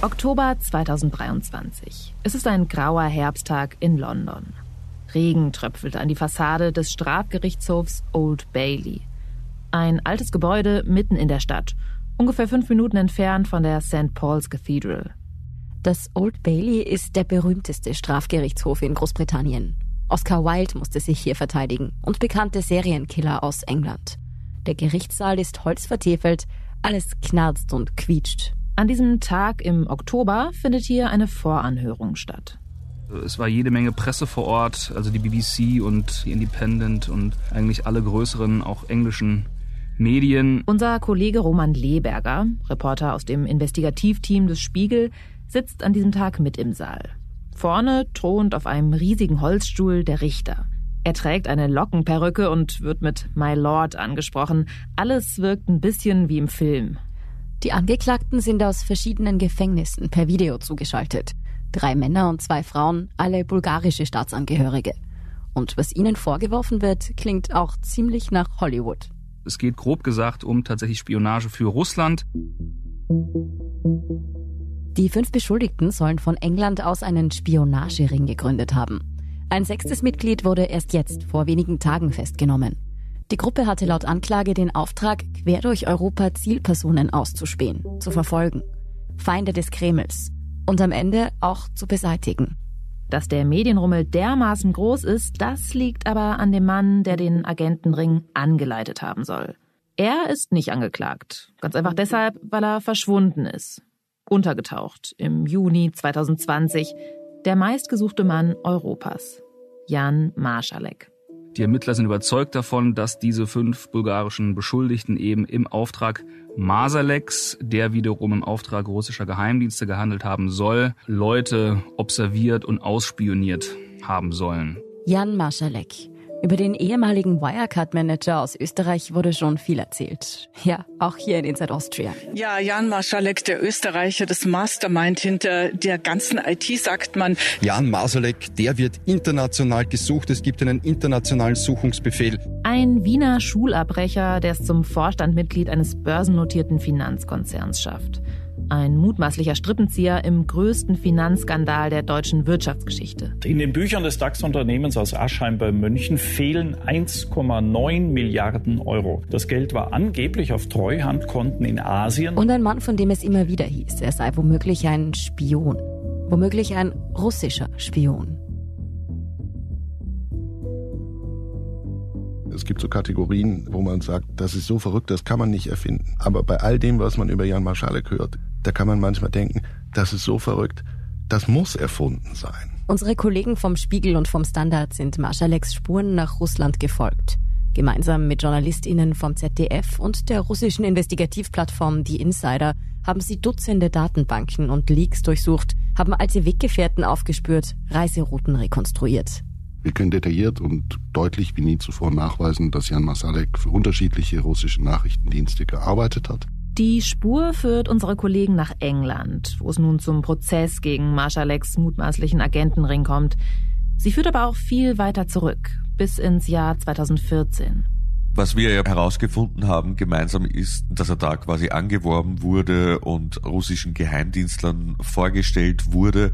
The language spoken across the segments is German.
Oktober 2023. Es ist ein grauer Herbsttag in London. Regen tröpfelt an die Fassade des Strafgerichtshofs Old Bailey. Ein altes Gebäude mitten in der Stadt, ungefähr 5 Minuten entfernt von der St. Paul's Cathedral. Das Old Bailey ist der berühmteste Strafgerichtshof in Großbritannien. Oscar Wilde musste sich hier verteidigen und bekannte Serienkiller aus England. Der Gerichtssaal ist holzvertäfelt, alles knarzt und quietscht. An diesem Tag im Oktober findet hier eine Voranhörung statt. Es war jede Menge Presse vor Ort, also die BBC und die Independent und eigentlich alle größeren, auch englischen Medien. Unser Kollege Roman Lehberger, Reporter aus dem Investigativteam des Spiegel, sitzt an diesem Tag mit im Saal. Vorne thront auf einem riesigen Holzstuhl der Richter. Er trägt eine Lockenperücke und wird mit My Lord angesprochen. Alles wirkt ein bisschen wie im Film. Die Angeklagten sind aus verschiedenen Gefängnissen per Video zugeschaltet. 3 Männer und 2 Frauen, alle bulgarische Staatsangehörige. Und was ihnen vorgeworfen wird, klingt auch ziemlich nach Hollywood. Es geht grob gesagt um tatsächlich Spionage für Russland. Die 5 Beschuldigten sollen von England aus einen Spionagering gegründet haben. Ein 6. Mitglied wurde erst jetzt vor wenigen Tagen festgenommen. Die Gruppe hatte laut Anklage den Auftrag, quer durch Europa Zielpersonen auszuspähen, zu verfolgen, Feinde des Kremls und am Ende auch zu beseitigen. Dass der Medienrummel dermaßen groß ist, das liegt aber an dem Mann, der den Agentenring angeleitet haben soll. Er ist nicht angeklagt, ganz einfach deshalb, weil er verschwunden ist. Untergetaucht im Juni 2020, der meistgesuchte Mann Europas, Jan Marschalek. Die Ermittler sind überzeugt davon, dass diese 5 bulgarischen Beschuldigten eben im Auftrag Marsaleks, der wiederum im Auftrag russischer Geheimdienste gehandelt haben soll, Leute observiert und ausspioniert haben sollen. Jan Marschalek. Über den ehemaligen Wirecard-Manager aus Österreich wurde schon viel erzählt. Ja, auch hier in Inside Austria. Ja, Jan Marschalek, der Österreicher, das Mastermind hinter der ganzen IT, sagt man. Jan Marschalek, der wird international gesucht. Es gibt einen internationalen Suchungsbefehl. Ein Wiener Schulabbrecher, der es zum Vorstandsmitglied eines börsennotierten Finanzkonzerns schafft. Ein mutmaßlicher Strippenzieher im größten Finanzskandal der deutschen Wirtschaftsgeschichte. In den Büchern des DAX-Unternehmens aus Aschheim bei München fehlen 1,9 Milliarden Euro. Das Geld war angeblich auf Treuhandkonten in Asien. Und ein Mann, von dem es immer wieder hieß, er sei womöglich ein Spion. Womöglich ein russischer Spion. Es gibt so Kategorien, wo man sagt, das ist so verrückt, das kann man nicht erfinden. Aber bei all dem, was man über Jan Marschalek hört, da kann man manchmal denken, das ist so verrückt, das muss erfunden sein. Unsere Kollegen vom Spiegel und vom Standard sind Marschaleks Spuren nach Russland gefolgt. Gemeinsam mit JournalistInnen vom ZDF und der russischen Investigativplattform Die Insider haben sie Dutzende Datenbanken und Leaks durchsucht, haben alte Weggefährten aufgespürt, Reiserouten rekonstruiert. Wir können detailliert und deutlich wie nie zuvor nachweisen, dass Jan Marschalek für unterschiedliche russische Nachrichtendienste gearbeitet hat. Die Spur führt unsere Kollegen nach England, wo es nun zum Prozess gegen Marschaleks mutmaßlichen Agentenring kommt. Sie führt aber auch viel weiter zurück, bis ins Jahr 2014. Was wir ja herausgefunden haben gemeinsam ist, dass er da quasi angeworben wurde und russischen Geheimdienstlern vorgestellt wurde.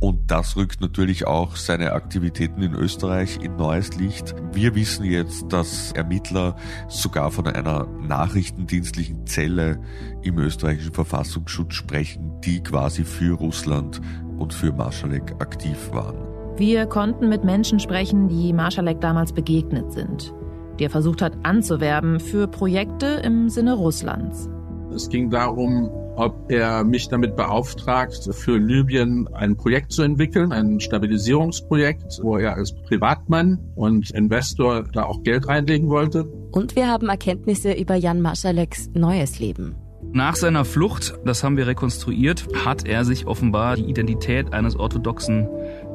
Und das rückt natürlich auch seine Aktivitäten in Österreich in neues Licht. Wir wissen jetzt, dass Ermittler sogar von einer nachrichtendienstlichen Zelle im österreichischen Verfassungsschutz sprechen, die quasi für Russland und für Marschalek aktiv waren. Wir konnten mit Menschen sprechen, die Marschalek damals begegnet sind, die er versucht hat anzuwerben für Projekte im Sinne Russlands. Es ging darum, ob er mich damit beauftragt, für Libyen ein Projekt zu entwickeln, ein Stabilisierungsprojekt, wo er als Privatmann und Investor da auch Geld reinlegen wollte. Und wir haben Erkenntnisse über Jan Marschaleks neues Leben. Nach seiner Flucht, das haben wir rekonstruiert, hat er sich offenbar die Identität eines orthodoxen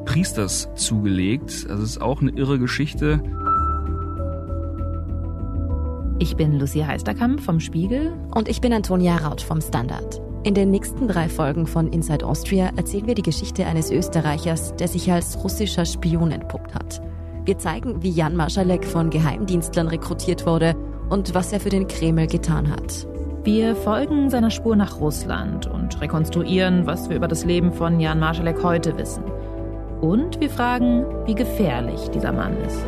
Priesters zugelegt. Also es ist auch eine irre Geschichte. Ich bin Lucia Heisterkamp vom Spiegel. Und ich bin Antonia Raut vom Standard. In den nächsten 3 Folgen von Inside Austria erzählen wir die Geschichte eines Österreichers, der sich als russischer Spion entpuppt hat. Wir zeigen, wie Jan Marschalek von Geheimdienstlern rekrutiert wurde und was er für den Kreml getan hat. Wir folgen seiner Spur nach Russland und rekonstruieren, was wir über das Leben von Jan Marschalek heute wissen. Und wir fragen, wie gefährlich dieser Mann ist.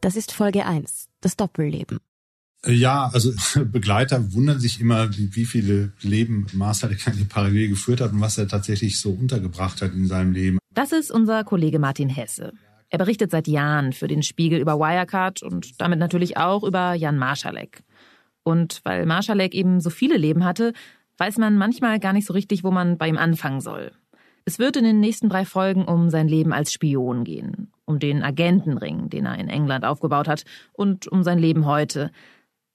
Das ist Folge 1, das Doppelleben. Ja, also Begleiter wundern sich immer, wie viele Leben Marschalek parallel geführt hat und was er tatsächlich so untergebracht hat in seinem Leben. Das ist unser Kollege Martin Hesse. Er berichtet seit Jahren für den Spiegel über Wirecard und damit natürlich auch über Jan Marschalek. Und weil Marschalek eben so viele Leben hatte, weiß man manchmal gar nicht so richtig, wo man bei ihm anfangen soll. Es wird in den nächsten 3 Folgen um sein Leben als Spion gehen, um den Agentenring, den er in England aufgebaut hat, und um sein Leben heute.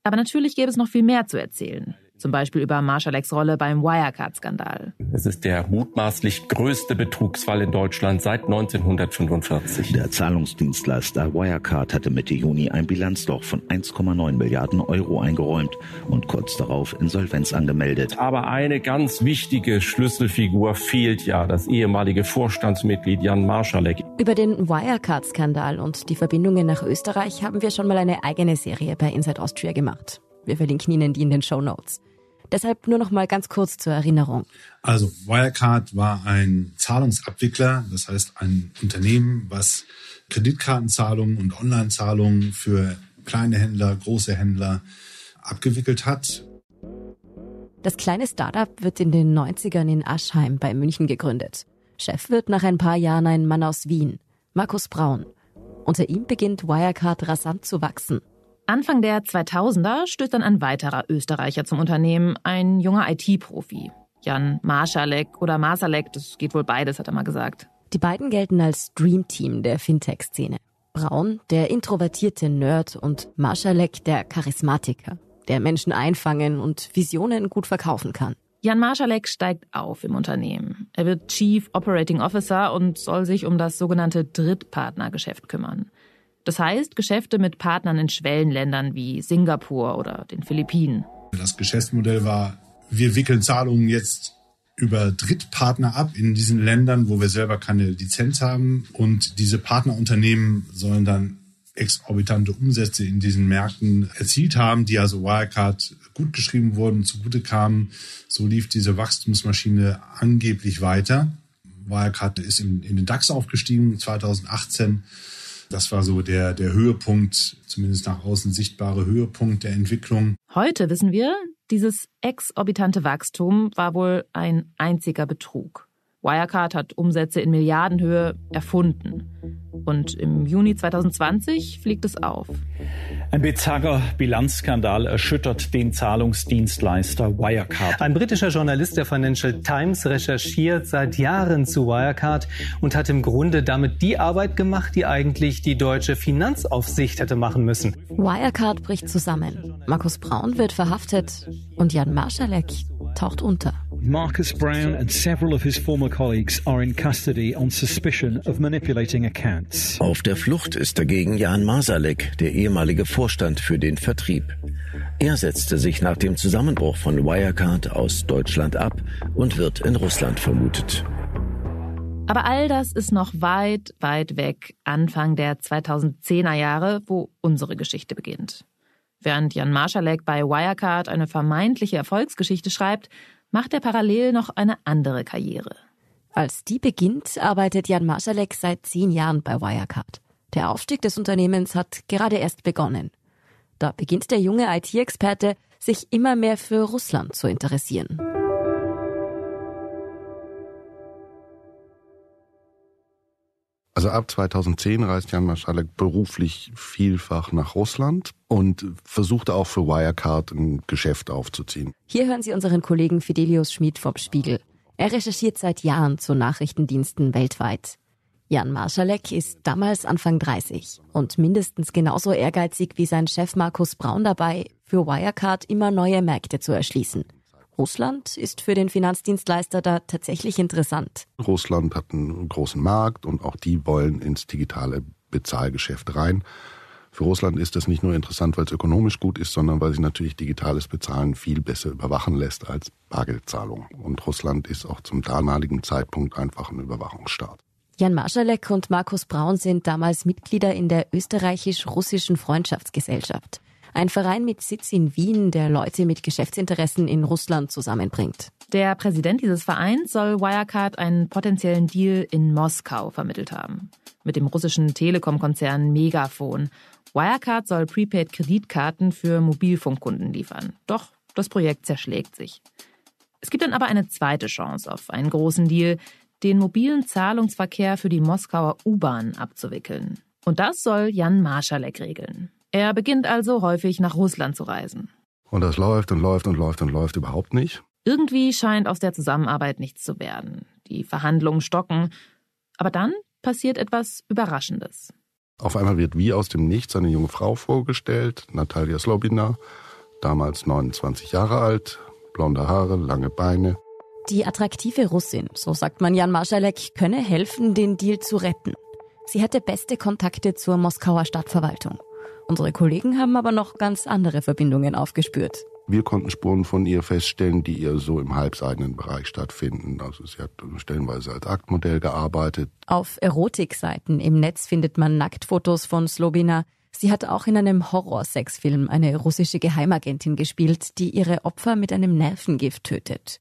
Aber natürlich gäbe es noch viel mehr zu erzählen. Zum Beispiel über Marschaleks Rolle beim Wirecard-Skandal. Es ist der mutmaßlich größte Betrugsfall in Deutschland seit 1945. Der Zahlungsdienstleister Wirecard hatte Mitte Juni ein Bilanzloch von 1,9 Milliarden Euro eingeräumt und kurz darauf Insolvenz angemeldet. Aber eine ganz wichtige Schlüsselfigur fehlt ja, das ehemalige Vorstandsmitglied Jan Marschalek. Über den Wirecard-Skandal und die Verbindungen nach Österreich haben wir schon mal eine eigene Serie bei Inside Austria gemacht. Wir verlinken Ihnen die in den Shownotes. Deshalb nur noch mal ganz kurz zur Erinnerung. Also Wirecard war ein Zahlungsabwickler, das heißt ein Unternehmen, was Kreditkartenzahlungen und Online-Zahlungen für kleine Händler, große Händler abgewickelt hat. Das kleine Startup wird in den 90ern in Aschheim bei München gegründet. Chef wird nach ein paar Jahren ein Mann aus Wien, Markus Braun. Unter ihm beginnt Wirecard rasant zu wachsen. Anfang der 2000er stößt dann ein weiterer Österreicher zum Unternehmen, ein junger IT-Profi. Jan Marschalek oder Marsalek, das geht wohl beides, hat er mal gesagt. Die beiden gelten als Dreamteam der Fintech-Szene. Braun, der introvertierte Nerd, und Marschalek, der Charismatiker, der Menschen einfangen und Visionen gut verkaufen kann. Jan Marschalek steigt auf im Unternehmen. Er wird Chief Operating Officer und soll sich um das sogenannte Drittpartnergeschäft kümmern. Das heißt, Geschäfte mit Partnern in Schwellenländern wie Singapur oder den Philippinen. Das Geschäftsmodell war, wir wickeln Zahlungen jetzt über Drittpartner ab in diesen Ländern, wo wir selber keine Lizenz haben. Und diese Partnerunternehmen sollen dann exorbitante Umsätze in diesen Märkten erzielt haben, die also Wirecard gut geschrieben wurden, zugute kamen. So lief diese Wachstumsmaschine angeblich weiter. Wirecard ist in den DAX aufgestiegen 2018. Das war so der Höhepunkt, zumindest nach außen sichtbare Höhepunkt der Entwicklung. Heute wissen wir, dieses exorbitante Wachstum war wohl ein einziger Betrug. Wirecard hat Umsätze in Milliardenhöhe erfunden. Und im Juni 2020 fliegt es auf. Ein bizarrer Bilanzskandal erschüttert den Zahlungsdienstleister Wirecard. Ein britischer Journalist der Financial Times recherchiert seit Jahren zu Wirecard und hat im Grunde damit die Arbeit gemacht, die eigentlich die deutsche Finanzaufsicht hätte machen müssen. Wirecard bricht zusammen. Markus Braun wird verhaftet und Jan Marschalek taucht unter. Marcus Brown and several of his former colleagues are in custody on suspicion of manipulating accounts. Auf der Flucht ist dagegen Jan Marschalek, der ehemalige Vorstand für den Vertrieb. Er setzte sich nach dem Zusammenbruch von Wirecard aus Deutschland ab und wird in Russland vermutet. Aber all das ist noch weit, weit weg, Anfang der 2010er Jahre, wo unsere Geschichte beginnt. Während Jan Marschalek bei Wirecard eine vermeintliche Erfolgsgeschichte schreibt, macht er parallel noch eine andere Karriere. Als die beginnt, arbeitet Jan Marschalek seit 10 Jahren bei Wirecard. Der Aufstieg des Unternehmens hat gerade erst begonnen. Da beginnt der junge IT-Experte, sich immer mehr für Russland zu interessieren. Also ab 2010 reist Jan Marschalek beruflich vielfach nach Russland und versuchte auch für Wirecard ein Geschäft aufzuziehen. Hier hören Sie unseren Kollegen Fidelius Schmid vom Spiegel. Er recherchiert seit Jahren zu Nachrichtendiensten weltweit. Jan Marschalek ist damals Anfang 30 und mindestens genauso ehrgeizig wie sein Chef Markus Braun dabei, für Wirecard immer neue Märkte zu erschließen. Russland ist für den Finanzdienstleister da tatsächlich interessant. Russland hat einen großen Markt und auch die wollen ins digitale Bezahlgeschäft rein. Für Russland ist das nicht nur interessant, weil es ökonomisch gut ist, sondern weil sich natürlich digitales Bezahlen viel besser überwachen lässt als Bargeldzahlung. Und Russland ist auch zum damaligen Zeitpunkt einfach ein Überwachungsstaat. Jan Marschalek und Markus Braun sind damals Mitglieder in der österreichisch-russischen Freundschaftsgesellschaft. Ein Verein mit Sitz in Wien, der Leute mit Geschäftsinteressen in Russland zusammenbringt. Der Präsident dieses Vereins soll Wirecard einen potenziellen Deal in Moskau vermittelt haben. Mit dem russischen Telekom-Konzern Megafon. Wirecard soll Prepaid-Kreditkarten für Mobilfunkkunden liefern. Doch das Projekt zerschlägt sich. Es gibt dann aber eine zweite Chance auf einen großen Deal, den mobilen Zahlungsverkehr für die Moskauer U-Bahn abzuwickeln. Und das soll Jan Marschalek regeln. Er beginnt also häufig nach Russland zu reisen. Und das läuft und läuft und läuft und läuft überhaupt nicht. Irgendwie scheint aus der Zusammenarbeit nichts zu werden. Die Verhandlungen stocken. Aber dann passiert etwas Überraschendes. Auf einmal wird wie aus dem Nichts eine junge Frau vorgestellt, Natalia Slobina, damals 29 Jahre alt, blonde Haare, lange Beine. Die attraktive Russin, so sagt man Jan Marschalek, könne helfen, den Deal zu retten. Sie hätte beste Kontakte zur Moskauer Stadtverwaltung. Unsere Kollegen haben aber noch ganz andere Verbindungen aufgespürt. Wir konnten Spuren von ihr feststellen, die ihr so im halbseidenen Bereich stattfinden. Also sie hat stellenweise als Aktmodell gearbeitet. Auf Erotikseiten im Netz findet man Nacktfotos von Slobina. Sie hat auch in einem Horror-Sexfilm eine russische Geheimagentin gespielt, die ihre Opfer mit einem Nervengift tötet.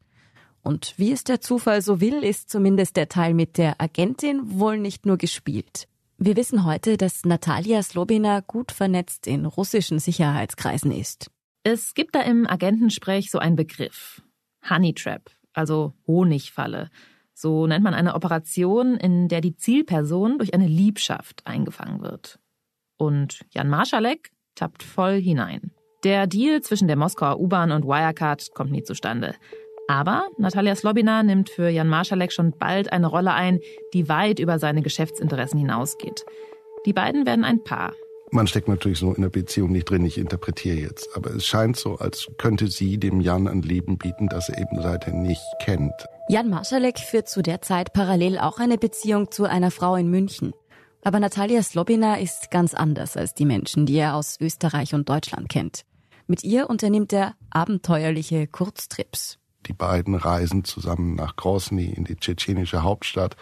Und wie es der Zufall so will, ist zumindest der Teil mit der Agentin wohl nicht nur gespielt. Wir wissen heute, dass Natalia Slobina gut vernetzt in russischen Sicherheitskreisen ist. Es gibt da im Agentensprech so einen Begriff, Honey Trap, also Honigfalle. So nennt man eine Operation, in der die Zielperson durch eine Liebschaft eingefangen wird. Und Jan Marschalek tappt voll hinein. Der Deal zwischen der Moskauer U-Bahn und Wirecard kommt nie zustande. Aber Natalia Slobina nimmt für Jan Marschalek schon bald eine Rolle ein, die weit über seine Geschäftsinteressen hinausgeht. Die beiden werden ein Paar. Man steckt natürlich so in der Beziehung nicht drin, ich interpretiere jetzt. Aber es scheint so, als könnte sie dem Jan ein Leben bieten, das er eben seither nicht kennt. Jan Marschalek führt zu der Zeit parallel auch eine Beziehung zu einer Frau in München. Aber Natalia Slobina ist ganz anders als die Menschen, die er aus Österreich und Deutschland kennt. Mit ihr unternimmt er abenteuerliche Kurztrips. Die beiden reisen zusammen nach Grosny in die tschetschenische Hauptstadt.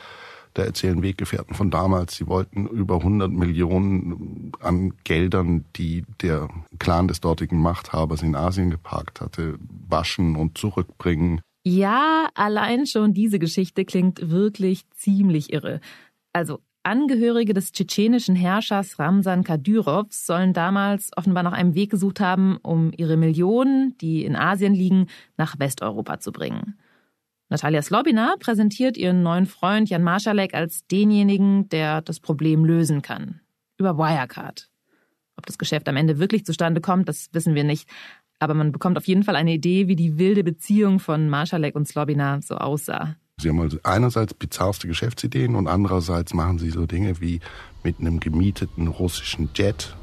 Da erzählen Weggefährten von damals, sie wollten über 100 Millionen an Geldern, die der Clan des dortigen Machthabers in Asien geparkt hatte, waschen und zurückbringen. Ja, allein schon diese Geschichte klingt wirklich ziemlich irre. Also Angehörige des tschetschenischen Herrschers Ramsan Kadyrows sollen damals offenbar nach einem Weg gesucht haben, um ihre Millionen, die in Asien liegen, nach Westeuropa zu bringen. Natalia Slobina präsentiert ihren neuen Freund Jan Marschalek als denjenigen, der das Problem lösen kann. Über Wirecard. Ob das Geschäft am Ende wirklich zustande kommt, das wissen wir nicht. Aber man bekommt auf jeden Fall eine Idee, wie die wilde Beziehung von Marschalek und Slobina so aussah. Sie haben also einerseits bizarrste Geschäftsideen und andererseits machen sie so Dinge wie mit einem gemieteten russischen Jet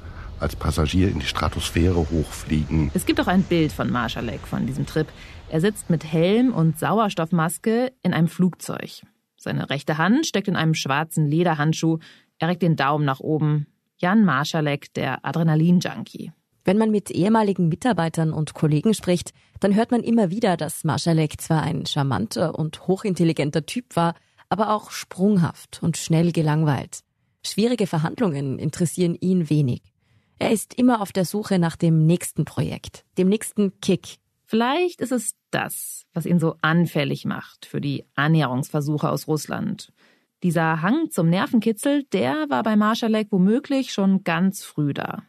als Passagier in die Stratosphäre hochfliegen. Es gibt auch ein Bild von Marschalek von diesem Trip. Er sitzt mit Helm und Sauerstoffmaske in einem Flugzeug. Seine rechte Hand steckt in einem schwarzen Lederhandschuh. Er reckt den Daumen nach oben. Jan Marschalek, der Adrenalin-Junkie. Wenn man mit ehemaligen Mitarbeitern und Kollegen spricht, dann hört man immer wieder, dass Marschalek zwar ein charmanter und hochintelligenter Typ war, aber auch sprunghaft und schnell gelangweilt. Schwierige Verhandlungen interessieren ihn wenig. Er ist immer auf der Suche nach dem nächsten Projekt, dem nächsten Kick. Vielleicht ist es das, was ihn so anfällig macht für die Annäherungsversuche aus Russland. Dieser Hang zum Nervenkitzel, der war bei Marschalek womöglich schon ganz früh da.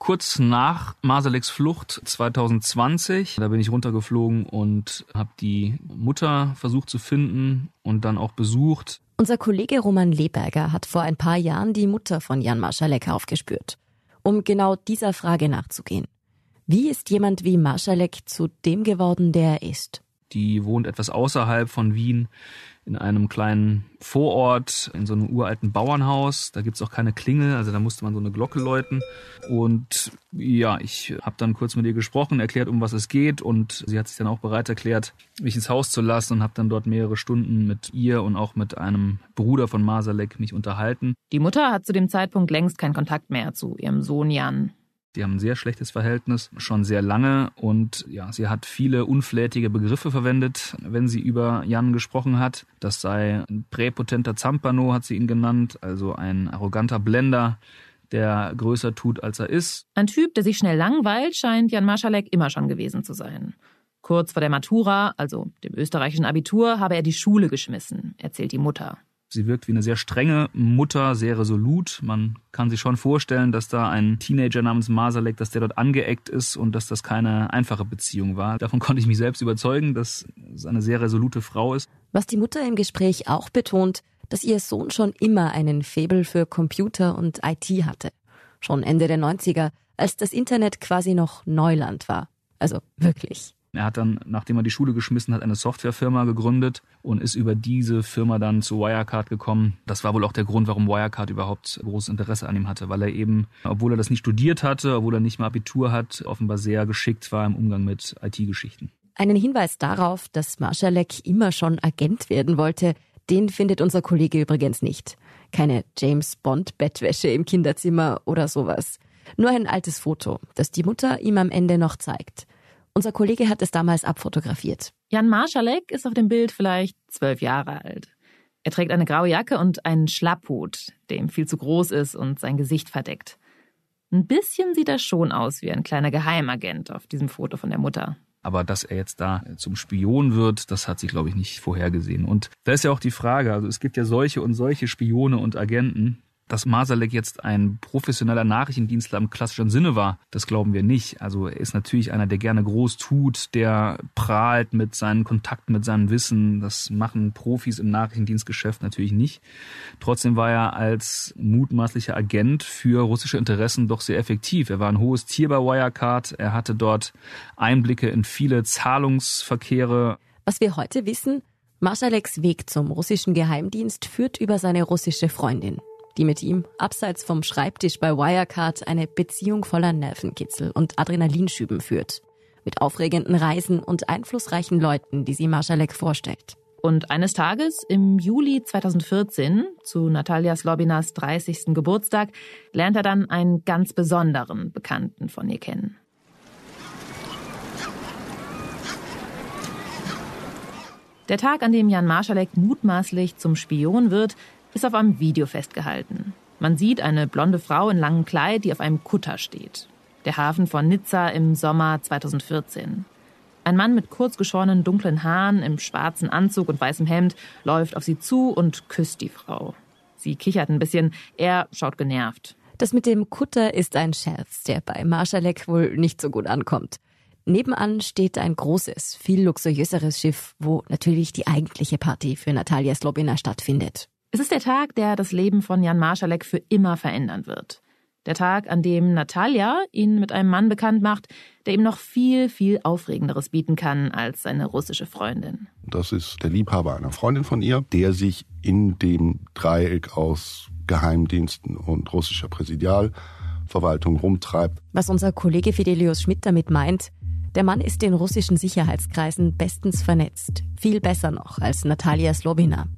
Kurz nach Marschaleks Flucht 2020, da bin ich runtergeflogen und habe die Mutter versucht zu finden und dann auch besucht. Unser Kollege Roman Lehberger hat vor ein paar Jahren die Mutter von Jan Marschalek aufgespürt, um genau dieser Frage nachzugehen. Wie ist jemand wie Marschalek zu dem geworden, der er ist? Die wohnt etwas außerhalb von Wien in einem kleinen Vorort, in so einem uralten Bauernhaus. Da gibt's auch keine Klingel, also da musste man so eine Glocke läuten. Und ja, ich habe dann kurz mit ihr gesprochen, erklärt, um was es geht. Und sie hat sich dann auch bereit erklärt, mich ins Haus zu lassen, und habe dann dort mehrere Stunden mit ihr und auch mit einem Bruder von Masalek mich unterhalten. Die Mutter hat zu dem Zeitpunkt längst keinen Kontakt mehr zu ihrem Sohn Jan. Die haben ein sehr schlechtes Verhältnis, schon sehr lange, und ja, sie hat viele unflätige Begriffe verwendet, wenn sie über Jan gesprochen hat. Das sei ein präpotenter Zampano, hat sie ihn genannt, also ein arroganter Blender, der größer tut, als er ist. Ein Typ, der sich schnell langweilt, scheint Jan Masalek immer schon gewesen zu sein. Kurz vor der Matura, also dem österreichischen Abitur, habe er die Schule geschmissen, erzählt die Mutter. Sie wirkt wie eine sehr strenge Mutter, sehr resolut. Man kann sich schon vorstellen, dass da ein Teenager namens Masalek, dass der dort angeeckt ist und dass das keine einfache Beziehung war. Davon konnte ich mich selbst überzeugen, dass es eine sehr resolute Frau ist. Was die Mutter im Gespräch auch betont, dass ihr Sohn schon immer einen Faible für Computer und IT hatte. Schon Ende der 90er, als das Internet quasi noch Neuland war. Also wirklich. Er hat dann, nachdem er die Schule geschmissen hat, eine Softwarefirma gegründet und ist über diese Firma dann zu Wirecard gekommen. Das war wohl auch der Grund, warum Wirecard überhaupt großes Interesse an ihm hatte, weil er eben, obwohl er das nicht studiert hatte, obwohl er nicht mal Abitur hat, offenbar sehr geschickt war im Umgang mit IT-Geschichten. Einen Hinweis darauf, dass Masalek immer schon Agent werden wollte, den findet unser Kollege übrigens nicht. Keine James-Bond-Bettwäsche im Kinderzimmer oder sowas. Nur ein altes Foto, das die Mutter ihm am Ende noch zeigt. Unser Kollege hat es damals abfotografiert. Jan Masalek ist auf dem Bild vielleicht 12 Jahre alt. Er trägt eine graue Jacke und einen Schlapphut, der ihm viel zu groß ist und sein Gesicht verdeckt. Ein bisschen sieht er schon aus wie ein kleiner Geheimagent auf diesem Foto von der Mutter. Aber dass er jetzt da zum Spion wird, das hat sie, glaube ich, nicht vorhergesehen. Und da ist ja auch die Frage, also es gibt ja solche und solche Spione und Agenten. Dass Masalek jetzt ein professioneller Nachrichtendienstler im klassischen Sinne war, das glauben wir nicht. Also er ist natürlich einer, der gerne groß tut, der prahlt mit seinen Kontakten, mit seinem Wissen. Das machen Profis im Nachrichtendienstgeschäft natürlich nicht. Trotzdem war er als mutmaßlicher Agent für russische Interessen doch sehr effektiv. Er war ein hohes Tier bei Wirecard. Er hatte dort Einblicke in viele Zahlungsverkehre. Was wir heute wissen, Masaleks Weg zum russischen Geheimdienst führt über seine russische Freundin, die mit ihm abseits vom Schreibtisch bei Wirecard eine Beziehung voller Nervenkitzel und Adrenalinschüben führt. Mit aufregenden Reisen und einflussreichen Leuten, die sie Masalek vorstellt. Und eines Tages, im Juli 2014, zu Natalia Slobinas 30. Geburtstag, lernt er dann einen ganz besonderen Bekannten von ihr kennen. Der Tag, an dem Jan Masalek mutmaßlich zum Spion wird, ist auf einem Video festgehalten. Man sieht eine blonde Frau in langem Kleid, die auf einem Kutter steht. Der Hafen von Nizza im Sommer 2014. Ein Mann mit kurzgeschorenen dunklen Haaren, im schwarzen Anzug und weißem Hemd läuft auf sie zu und küsst die Frau. Sie kichert ein bisschen, er schaut genervt. Das mit dem Kutter ist ein Scherz, der bei Masalek wohl nicht so gut ankommt. Nebenan steht ein großes, viel luxuriöseres Schiff, wo natürlich die eigentliche Party für Natalia Slobina stattfindet. Es ist der Tag, der das Leben von Jan Masalek für immer verändern wird. Der Tag, an dem Natalia ihn mit einem Mann bekannt macht, der ihm noch viel, viel Aufregenderes bieten kann als seine russische Freundin. Das ist der Liebhaber einer Freundin von ihr, der sich in dem Dreieck aus Geheimdiensten und russischer Präsidialverwaltung rumtreibt. Was unser Kollege Fidelius Schmidt damit meint, der Mann ist in russischen Sicherheitskreisen bestens vernetzt. Viel besser noch als Natalia Slobina.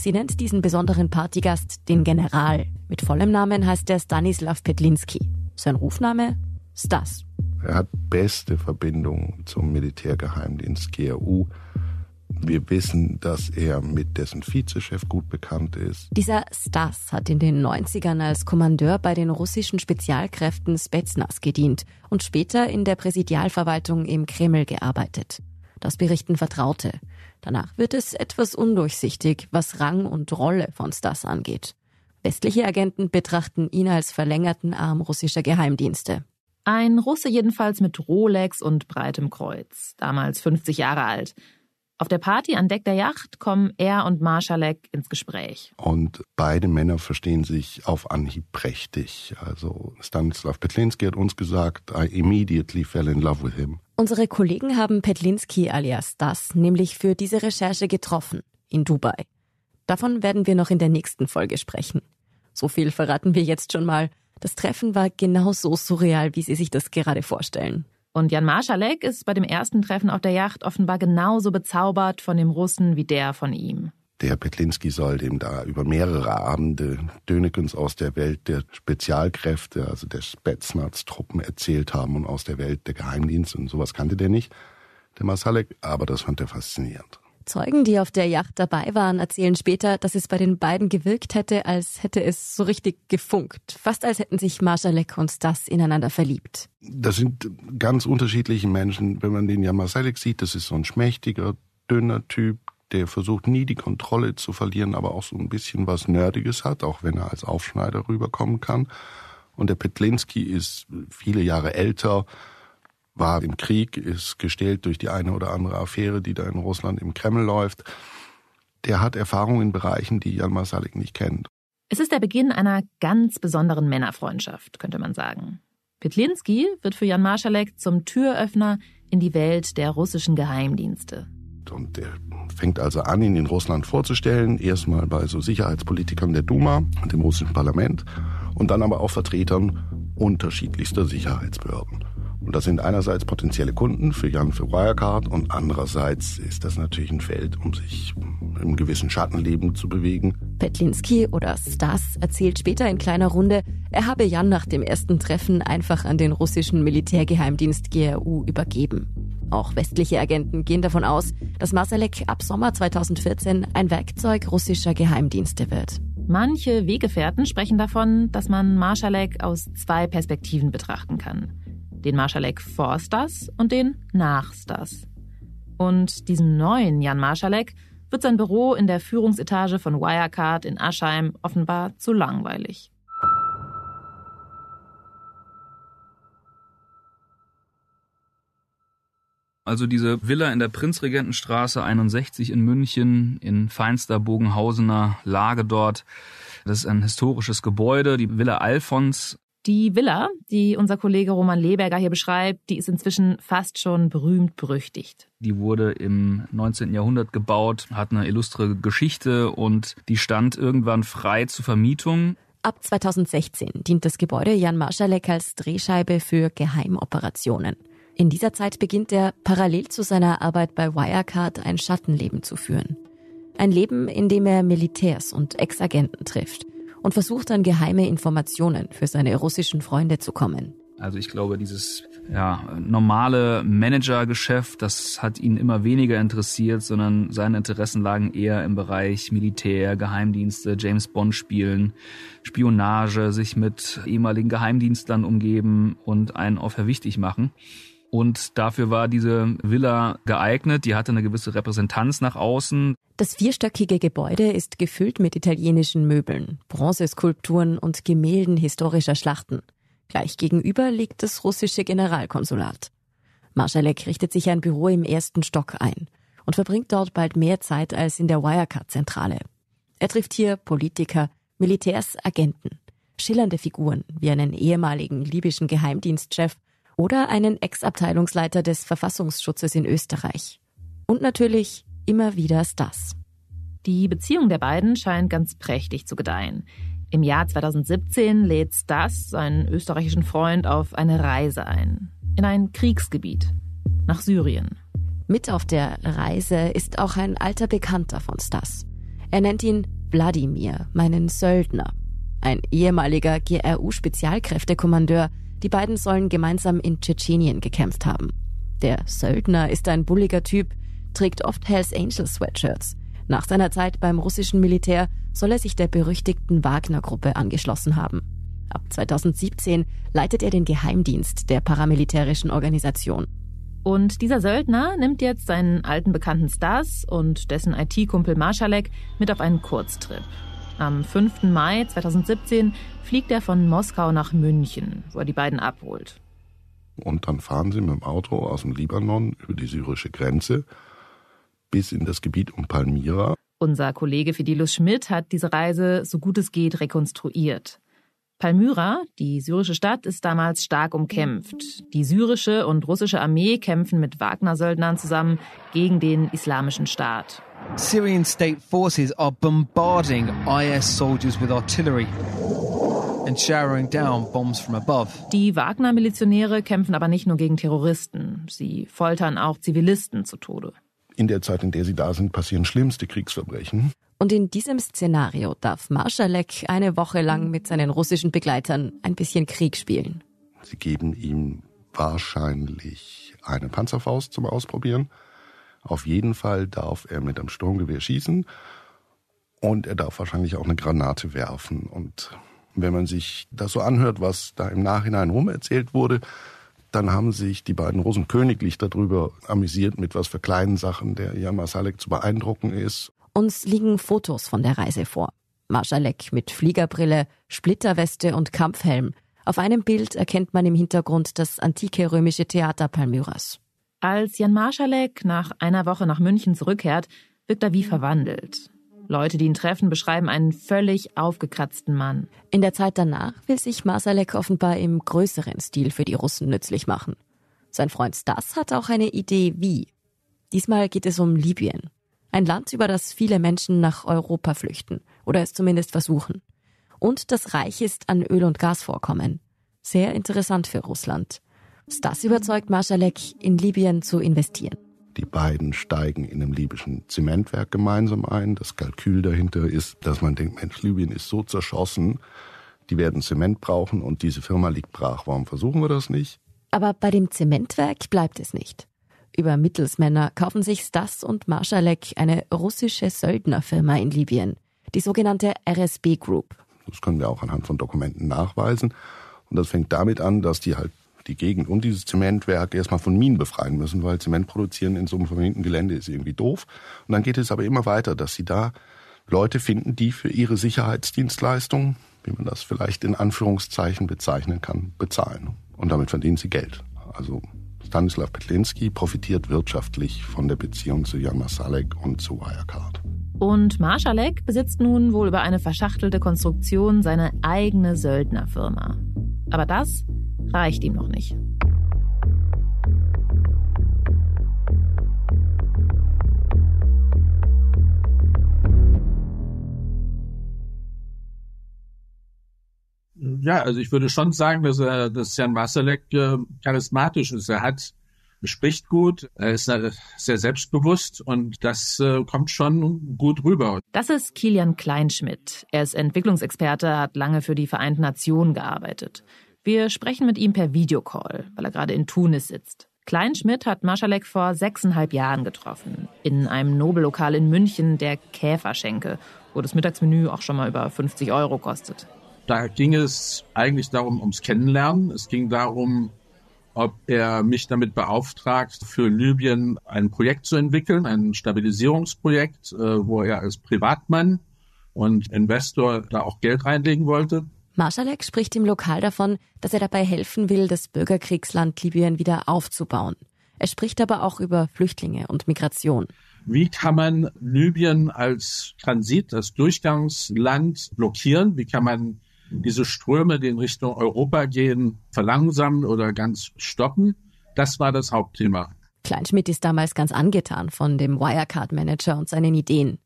Sie nennt diesen besonderen Partygast den General. Mit vollem Namen heißt er Stanislav Petlinski. Sein Rufname? Stas. Er hat beste Verbindungen zum Militärgeheimdienst GRU. Wir wissen, dass er mit dessen Vizechef gut bekannt ist. Dieser Stas hat in den 90ern als Kommandeur bei den russischen Spezialkräften Spetsnaz gedient und später in der Präsidialverwaltung im Kreml gearbeitet. Das berichten Vertraute. Danach wird es etwas undurchsichtig, was Rang und Rolle von Stas angeht. Westliche Agenten betrachten ihn als verlängerten Arm russischer Geheimdienste. Ein Russe jedenfalls mit Rolex und breitem Kreuz, damals 50 Jahre alt. Auf der Party an Deck der Yacht kommen er und Masalek ins Gespräch. Und beide Männer verstehen sich auf Anhieb prächtig. Also Stanislav Petlinski hat uns gesagt, I immediately fell in love with him. Unsere Kollegen haben Petlinski alias Das nämlich für diese Recherche getroffen, in Dubai. Davon werden wir noch in der nächsten Folge sprechen. So viel verraten wir jetzt schon mal. Das Treffen war genauso surreal, wie Sie sich das gerade vorstellen. Und Jan Marschalek ist bei dem ersten Treffen auf der Yacht offenbar genauso bezaubert von dem Russen wie der von ihm. Der Petlinski soll dem da über mehrere Abende Dönekens aus der Welt der Spezialkräfte, also der Spetsnaz-Truppen, erzählt haben und aus der Welt der Geheimdienste und sowas kannte der nicht, der Marschalek, aber das fand er faszinierend. Zeugen, die auf der Yacht dabei waren, erzählen später, dass es bei den beiden gewirkt hätte, als hätte es so richtig gefunkt. Fast als hätten sich Marschalek und Das ineinander verliebt. Das sind ganz unterschiedliche Menschen. Wenn man den Jan Marschalek sieht, das ist so ein schmächtiger, dünner Typ, der versucht nie die Kontrolle zu verlieren, aber auch so ein bisschen was Nerdiges hat, auch wenn er als Aufschneider rüberkommen kann. Und der Petlinski ist viele Jahre älter, war im Krieg, ist gestählt durch die eine oder andere Affäre, die da in Russland im Kreml läuft. Der hat Erfahrungen in Bereichen, die Jan Marschalek nicht kennt. Es ist der Beginn einer ganz besonderen Männerfreundschaft, könnte man sagen. Petlinski wird für Jan Marschalek zum Türöffner in die Welt der russischen Geheimdienste. Und der fängt also an, ihn in Russland vorzustellen, erstmal bei so Sicherheitspolitikern der Duma und dem russischen Parlament und dann aber auch Vertretern unterschiedlichster Sicherheitsbehörden. Und das sind einerseits potenzielle Kunden für Jan für Wirecard und andererseits ist das natürlich ein Feld, um sich im gewissen Schattenleben zu bewegen. Petlinski oder Stas erzählt später in kleiner Runde, er habe Jan nach dem ersten Treffen einfach an den russischen Militärgeheimdienst GRU übergeben. Auch westliche Agenten gehen davon aus, dass Marschalek ab Sommer 2014 ein Werkzeug russischer Geheimdienste wird. Manche Weggefährten sprechen davon, dass man Marschalek aus zwei Perspektiven betrachten kann. Den Marschalek vor Stas und den nach Stas. Und diesem neuen Jan Marschalek wird sein Büro in der Führungsetage von Wirecard in Aschheim offenbar zu langweilig. Also diese Villa in der Prinzregentenstraße 61 in München, in feinster Bogenhausener Lage dort. Das ist ein historisches Gebäude, die Villa Alfons. Die Villa, die unser Kollege Roman Lehberger hier beschreibt, die ist inzwischen fast schon berühmt-berüchtigt. Die wurde im 19. Jahrhundert gebaut, hat eine illustre Geschichte und die stand irgendwann frei zur Vermietung. Ab 2016 dient das Gebäude Jan Marschalek als Drehscheibe für Geheimoperationen. In dieser Zeit beginnt er, parallel zu seiner Arbeit bei Wirecard, ein Schattenleben zu führen. Ein Leben, in dem er Militärs und Ex-Agenten trifft und versucht an geheime Informationen für seine russischen Freunde zu kommen. Also ich glaube, dieses normale Managergeschäft, das hat ihn immer weniger interessiert, sondern seine Interessen lagen eher im Bereich Militär, Geheimdienste, James-Bond-Spielen, Spionage, sich mit ehemaligen Geheimdienstlern umgeben und einen auf Herr wichtig machen. Und dafür war diese Villa geeignet, die hatte eine gewisse Repräsentanz nach außen. Das vierstöckige Gebäude ist gefüllt mit italienischen Möbeln, Bronzeskulpturen und Gemälden historischer Schlachten. Gleich gegenüber liegt das russische Generalkonsulat. Marschalek richtet sich ein Büro im ersten Stock ein und verbringt dort bald mehr Zeit als in der Wirecard-Zentrale. Er trifft hier Politiker, Militärs, Agenten, schillernde Figuren wie einen ehemaligen libyschen Geheimdienstchef oder einen Ex-Abteilungsleiter des Verfassungsschutzes in Österreich. Und natürlich immer wieder Stas. Die Beziehung der beiden scheint ganz prächtig zu gedeihen. Im Jahr 2017 lädt Stas seinen österreichischen Freund auf eine Reise ein. In ein Kriegsgebiet. Nach Syrien. Mit auf der Reise ist auch ein alter Bekannter von Stas. Er nennt ihn Wladimir, meinen Söldner. Ein ehemaliger GRU-Spezialkräftekommandeur. Die beiden sollen gemeinsam in Tschetschenien gekämpft haben. Der Söldner ist ein bulliger Typ, trägt oft Hells Angels Sweatshirts. Nach seiner Zeit beim russischen Militär soll er sich der berüchtigten Wagner-Gruppe angeschlossen haben. Ab 2017 leitet er den Geheimdienst der paramilitärischen Organisation. Und dieser Söldner nimmt jetzt seinen alten Bekannten Stas und dessen IT-Kumpel Marschalek mit auf einen Kurztrip. Am 5. Mai 2017 fliegt er von Moskau nach München, wo er die beiden abholt. Und dann fahren sie mit dem Auto aus dem Libanon über die syrische Grenze bis in das Gebiet um Palmyra. Unser Kollege Fidelis Schmidt hat diese Reise so gut es geht rekonstruiert. Palmyra, die syrische Stadt, ist damals stark umkämpft. Die syrische und russische Armee kämpfen mit Wagner-Söldnern zusammen gegen den Islamischen Staat. Syrian state forces are bombarding IS soldiers with artillery and showering down bombs from above. Die Wagner-Milizionäre kämpfen aber nicht nur gegen Terroristen. Sie foltern auch Zivilisten zu Tode. In der Zeit, in der sie da sind, passieren schlimmste Kriegsverbrechen. Und in diesem Szenario darf Marschalek eine Woche lang mit seinen russischen Begleitern ein bisschen Krieg spielen. Sie geben ihm wahrscheinlich eine Panzerfaust zum Ausprobieren. Auf jeden Fall darf er mit einem Sturmgewehr schießen und er darf wahrscheinlich auch eine Granate werfen. Und wenn man sich das so anhört, was da im Nachhinein rumerzählt wurde, dann haben sich die beiden Russen königlich darüber amüsiert, mit was für kleinen Sachen der Marschalek zu beeindrucken ist. Uns liegen Fotos von der Reise vor. Marschalek mit Fliegerbrille, Splitterweste und Kampfhelm. Auf einem Bild erkennt man im Hintergrund das antike römische Theater Palmyras. Als Jan Marschalek nach einer Woche nach München zurückkehrt, wirkt er wie verwandelt. Leute, die ihn treffen, beschreiben einen völlig aufgekratzten Mann. In der Zeit danach will sich Marschalek offenbar im größeren Stil für die Russen nützlich machen. Sein Freund Stas hat auch eine Idee, wie. Diesmal geht es um Libyen. Ein Land, über das viele Menschen nach Europa flüchten oder es zumindest versuchen. Und das reich ist an Öl- und Gasvorkommen. Sehr interessant für Russland. Das überzeugt Marschalek, in Libyen zu investieren. Die beiden steigen in einem libyschen Zementwerk gemeinsam ein. Das Kalkül dahinter ist, dass man denkt, Mensch, Libyen ist so zerschossen, die werden Zement brauchen und diese Firma liegt brach. Warum versuchen wir das nicht? Aber bei dem Zementwerk bleibt es nicht. Über Mittelsmänner kaufen sich Stas und Marschalek eine russische Söldnerfirma in Libyen, die sogenannte RSB Group. Das können wir auch anhand von Dokumenten nachweisen. Und das fängt damit an, dass die halt die Gegend und dieses Zementwerk erstmal von Minen befreien müssen, weil Zement produzieren in so einem verminten Gelände ist irgendwie doof. Und dann geht es aber immer weiter, dass sie da Leute finden, die für ihre Sicherheitsdienstleistungen, wie man das vielleicht in Anführungszeichen bezeichnen kann, bezahlen. Und damit verdienen sie Geld. Also Stanislaw Petlinski profitiert wirtschaftlich von der Beziehung zu Jan Marschalek und zu Wirecard. Und Marschalek besitzt nun wohl über eine verschachtelte Konstruktion seine eigene Söldnerfirma. Aber das reicht ihm noch nicht. Ja, also ich würde schon sagen, dass Jan Marschalek charismatisch ist. Er spricht gut, er ist sehr selbstbewusst und das kommt schon gut rüber. Das ist Kilian Kleinschmidt. Er ist Entwicklungsexperte, hat lange für die Vereinten Nationen gearbeitet. Wir sprechen mit ihm per Videocall, weil er gerade in Tunis sitzt. Kleinschmidt hat Marschalek vor 6,5 Jahren getroffen. In einem Nobellokal in München, der Käferschenke, wo das Mittagsmenü auch schon mal über 50 € kostet. Da ging es eigentlich darum, ums Kennenlernen. Es ging darum, ob er mich damit beauftragt, für Libyen ein Projekt zu entwickeln, ein Stabilisierungsprojekt, wo er als Privatmann und Investor da auch Geld reinlegen wollte. Marschalek spricht im Lokal davon, dass er dabei helfen will, das Bürgerkriegsland Libyen wieder aufzubauen. Er spricht aber auch über Flüchtlinge und Migration. Wie kann man Libyen als Transit, als Durchgangsland blockieren? Wie kann man diese Ströme, die in Richtung Europa gehen, verlangsamen oder ganz stoppen? Das war das Hauptthema. Kleinschmidt ist damals ganz angetan von dem Wirecard-Manager und seinen Ideen.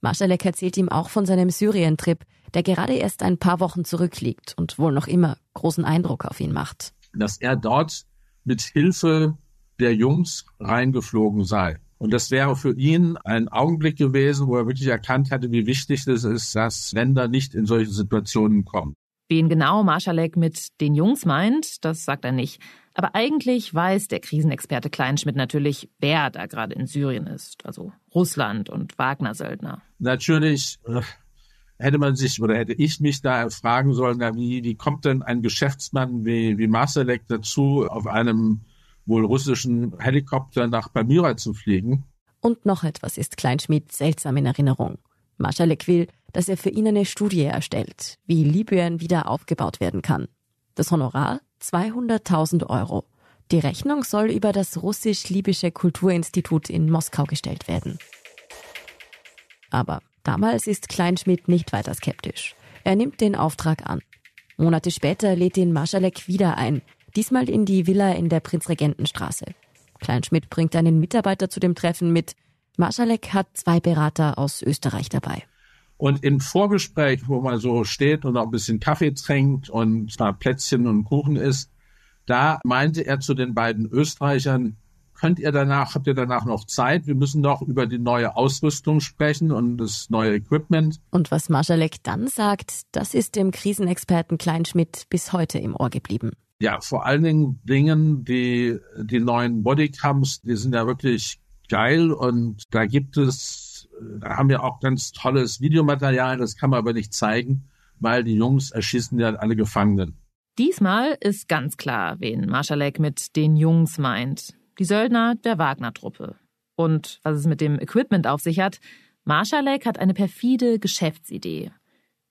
Marschalek erzählt ihm auch von seinem Syrien-Trip, der gerade erst ein paar Wochen zurückliegt und wohl noch immer großen Eindruck auf ihn macht. Dass er dort mit Hilfe der Jungs reingeflogen sei. Und das wäre für ihn ein Augenblick gewesen, wo er wirklich erkannt hatte, wie wichtig es ist, dass Länder nicht in solche Situationen kommen. Wen genau Marschalek mit den Jungs meint, das sagt er nicht. Aber eigentlich weiß der Krisenexperte Kleinschmidt natürlich, wer da gerade in Syrien ist. Also Russland und Wagner-Söldner. Natürlich hätte ich mich da fragen sollen, wie kommt denn ein Geschäftsmann wie Marschalek dazu, auf einem wohl russischen Helikopter nach Palmyra zu fliegen? Und noch etwas ist Kleinschmidt seltsam in Erinnerung. Marschalek will, dass er für ihn eine Studie erstellt, wie Libyen wieder aufgebaut werden kann. Das Honorar? 200.000 €. Die Rechnung soll über das russisch-libysche Kulturinstitut in Moskau gestellt werden. Aber damals ist Kleinschmidt nicht weiter skeptisch. Er nimmt den Auftrag an. Monate später lädt ihn Maschalek wieder ein, diesmal in die Villa in der Prinzregentenstraße. Kleinschmidt bringt einen Mitarbeiter zu dem Treffen mit. Maschalek hat 2 Berater aus Österreich dabei. Und im Vorgespräch, wo man so steht und auch ein bisschen Kaffee trinkt und da Plätzchen und Kuchen isst, da meinte er zu den beiden Österreichern, habt ihr danach noch Zeit? Wir müssen noch über die neue Ausrüstung sprechen und das neue Equipment. Und was Maschalek dann sagt, das ist dem Krisenexperten Kleinschmidt bis heute im Ohr geblieben. Ja, vor allen Dingen die neuen Bodycams, die sind ja wirklich geil und da haben wir auch ganz tolles Videomaterial, das kann man aber nicht zeigen, weil die Jungs erschießen ja alle Gefangenen. Diesmal ist ganz klar, wen Maschalek mit den Jungs meint. Die Söldner der Wagner-Truppe. Und was es mit dem Equipment auf sich hat, Maschalek hat eine perfide Geschäftsidee.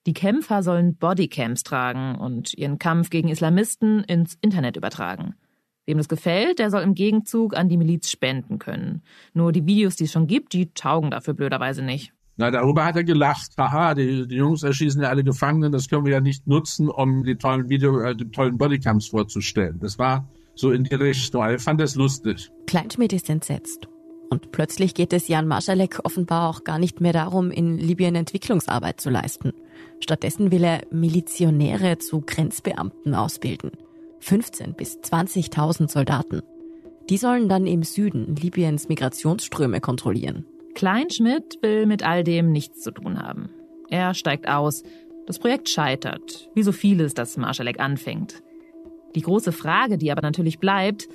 Die Kämpfer sollen Bodycams tragen und ihren Kampf gegen Islamisten ins Internet übertragen. Wem das gefällt, der soll im Gegenzug an die Miliz spenden können. Nur die Videos, die es schon gibt, die taugen dafür blöderweise nicht. Na, darüber hat er gelacht. Haha, die Jungs erschießen ja alle Gefangenen, das können wir ja nicht nutzen, um die tollen Bodycams vorzustellen. Das war so in die Richtung. Ich fand das lustig. Kleinschmidt ist entsetzt. Und plötzlich geht es Jan Maschalek offenbar auch gar nicht mehr darum, in Libyen Entwicklungsarbeit zu leisten. Stattdessen will er Milizionäre zu Grenzbeamten ausbilden. 15.000 bis 20.000 Soldaten. Die sollen dann im Süden Libyens Migrationsströme kontrollieren. Kleinschmidt will mit all dem nichts zu tun haben. Er steigt aus. Das Projekt scheitert. Wie so vieles, das Maschalek anfängt. Die große Frage, die aber natürlich bleibt,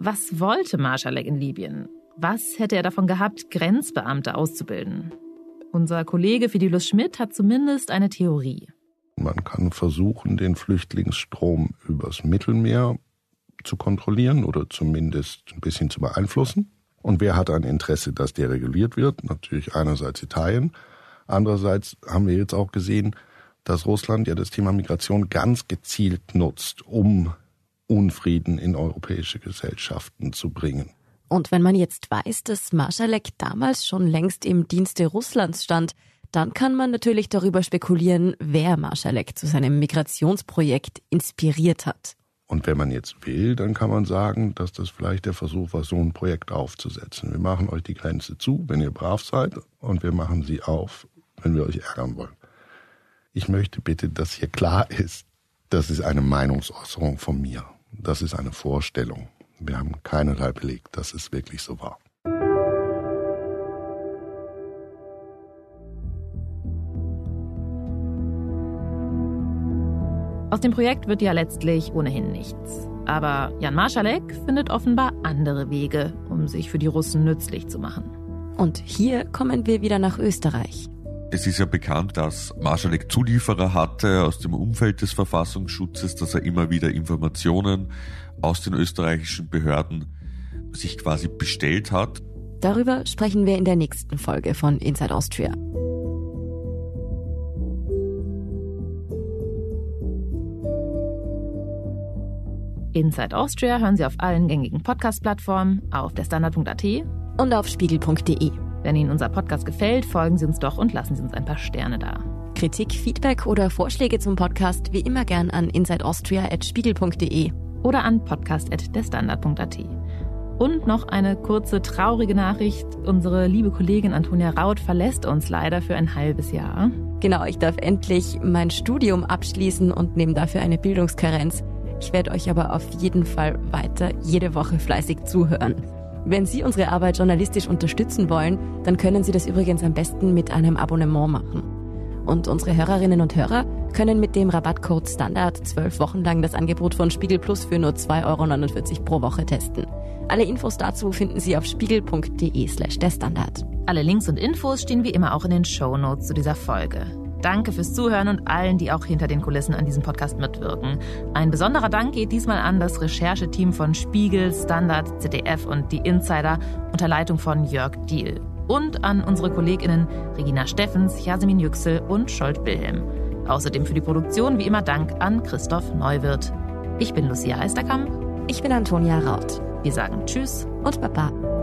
was wollte Maschalek in Libyen? Was hätte er davon gehabt, Grenzbeamte auszubilden? Unser Kollege Fidelis Schmidt hat zumindest eine Theorie. Man kann versuchen, den Flüchtlingsstrom übers Mittelmeer zu kontrollieren oder zumindest ein bisschen zu beeinflussen. Und wer hat ein Interesse, dass der reguliert wird? Natürlich einerseits Italien. Andererseits haben wir jetzt auch gesehen, dass Russland ja das Thema Migration ganz gezielt nutzt, um Unfrieden in europäische Gesellschaften zu bringen. Und wenn man jetzt weiß, dass Maschalek damals schon längst im Dienste Russlands stand, dann kann man natürlich darüber spekulieren, wer Maschalek zu seinem Migrationsprojekt inspiriert hat. Und wenn man jetzt will, dann kann man sagen, dass das vielleicht der Versuch war, so ein Projekt aufzusetzen. Wir machen euch die Grenze zu, wenn ihr brav seid, und wir machen sie auf, wenn wir euch ärgern wollen. Ich möchte bitte, dass hier klar ist, das ist eine Meinungsäußerung von mir. Das ist eine Vorstellung. Wir haben keinerlei Beleg, dass es wirklich so war. Aus dem Projekt wird ja letztlich ohnehin nichts. Aber Jan Maschalek findet offenbar andere Wege, um sich für die Russen nützlich zu machen. Und hier kommen wir wieder nach Österreich. Es ist ja bekannt, dass Maschalek Zulieferer hatte aus dem Umfeld des Verfassungsschutzes, dass er immer wieder Informationen aus den österreichischen Behörden sich quasi bestellt hat. Darüber sprechen wir in der nächsten Folge von Inside Austria. Inside Austria hören Sie auf allen gängigen Podcast-Plattformen, auf der standard.at und auf spiegel.de. Wenn Ihnen unser Podcast gefällt, folgen Sie uns doch und lassen Sie uns ein paar Sterne da. Kritik, Feedback oder Vorschläge zum Podcast wie immer gern an insideaustria@spiegel.de oder an podcast@derstandard.at. Und noch eine kurze, traurige Nachricht. Unsere liebe Kollegin Antonia Raut verlässt uns leider für ein halbes Jahr. Genau, ich darf endlich mein Studium abschließen und nehme dafür eine Bildungskarenz. Ich werde euch aber auf jeden Fall weiter jede Woche fleißig zuhören. Wenn Sie unsere Arbeit journalistisch unterstützen wollen, dann können Sie das übrigens am besten mit einem Abonnement machen. Und unsere Hörerinnen und Hörer können mit dem Rabattcode STANDARD 12 Wochen lang das Angebot von Spiegel Plus für nur 2,49 € pro Woche testen. Alle Infos dazu finden Sie auf spiegel.de/derstandard. Alle Links und Infos stehen wie immer auch in den Shownotes zu dieser Folge. Danke fürs Zuhören und allen, die auch hinter den Kulissen an diesem Podcast mitwirken. Ein besonderer Dank geht diesmal an das Rechercheteam von Spiegel, Standard, ZDF und Die Insider unter Leitung von Jörg Diehl. Und an unsere KollegInnen Regina Steffens, Jasmin Yüksel und Scholt Wilhelm. Außerdem für die Produktion wie immer Dank an Christoph Neuwirth. Ich bin Lucia Eisterkamp. Ich bin Antonia Raut. Wir sagen Tschüss und Baba.